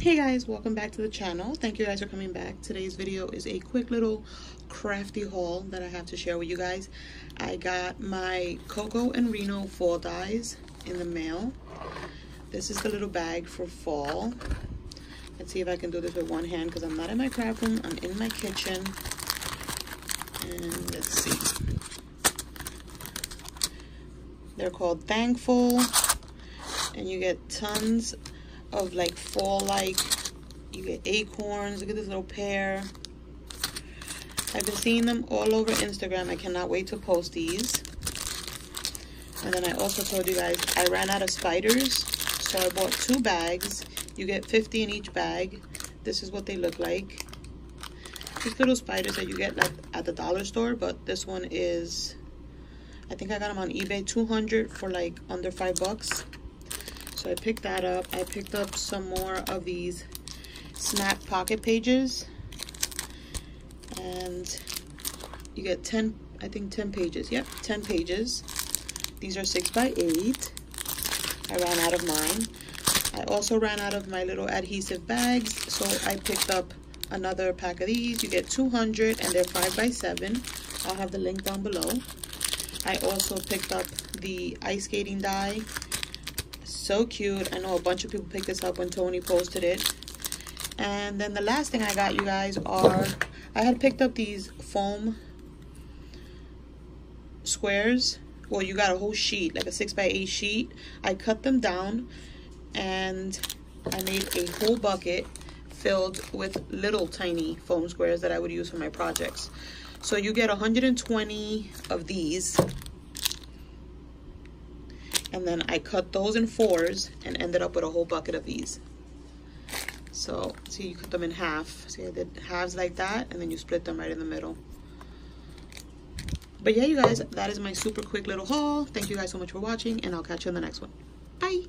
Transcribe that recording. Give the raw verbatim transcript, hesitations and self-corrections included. Hey guys, welcome back to the channel. Thank you guys for coming back. Today's video is a quick little crafty haul that I have to share with you guys. I got my Coco and Reno fall dyes in the mail. This is the little bag for fall. Let's see if I can do this with one hand because I'm not in my craft room, I'm in my kitchen. And let's see. They're called Thankful, and you get tons of like fall, like you get acorns. Look at this little pear. I've been seeing them all over Instagram. I cannot wait to post these. And then I also told you guys I ran out of spiders, so I bought two bags. You get fifty in each bag. This is what they look like. These little spiders that you get like at the dollar store, but this one is, I think I got them on eBay, two hundred for like under five bucks. So I picked that up. I picked up some more of these snap pocket pages, and you get ten, I think ten pages. Yep, ten pages. These are six by eight. I ran out of mine. I also ran out of my little adhesive bags, so I picked up another pack of these. You get two hundred, and they're five by seven. I'll have the link down below. I also picked up the ice skating die. So cute. I know a bunch of people picked this up when Tony posted it. And then the last thing I got, you guys, are I had picked up these foam squares. Well, you got a whole sheet, like a six by eight sheet. I cut them down and I made a whole bucket filled with little tiny foam squares that I would use for my projects. So you get one hundred twenty of these. And then I cut those in fours and ended up with a whole bucket of these. So, see, you cut them in half. See, I did halves like that, and then you split them right in the middle. But yeah, you guys, that is my super quick little haul. Thank you guys so much for watching, and I'll catch you in the next one. Bye!